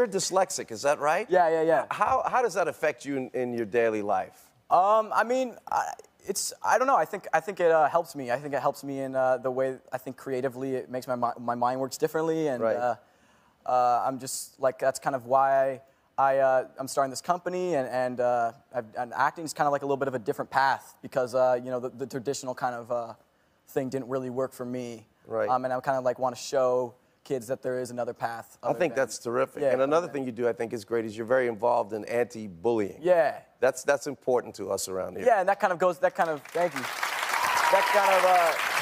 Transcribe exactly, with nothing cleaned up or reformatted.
you're dyslexic, is that right? Yeah, yeah, yeah. How, how does that affect you in, in your daily life? Um, I mean, I, it's, I don't know. I think, I think it uh, helps me. I think it helps me in uh, the way I think creatively. It makes my, my mind works differently. And right. uh, uh, I'm just, like, that's kind of why I, uh, I'm starting this company. And, and, uh, I've, and acting is kind of like a little bit of a different path because, uh, you know, the, the traditional kind of uh, thing didn't really work for me. Right. Um, and I kind of, like, want to show kids that there is another path. I think that's terrific. Yeah, and another thing you do I think is great is you're very involved in anti-bullying. Yeah. That's that's important to us around here. Yeah, and that kind of goes, that kind of, thank you. That kind of, uh...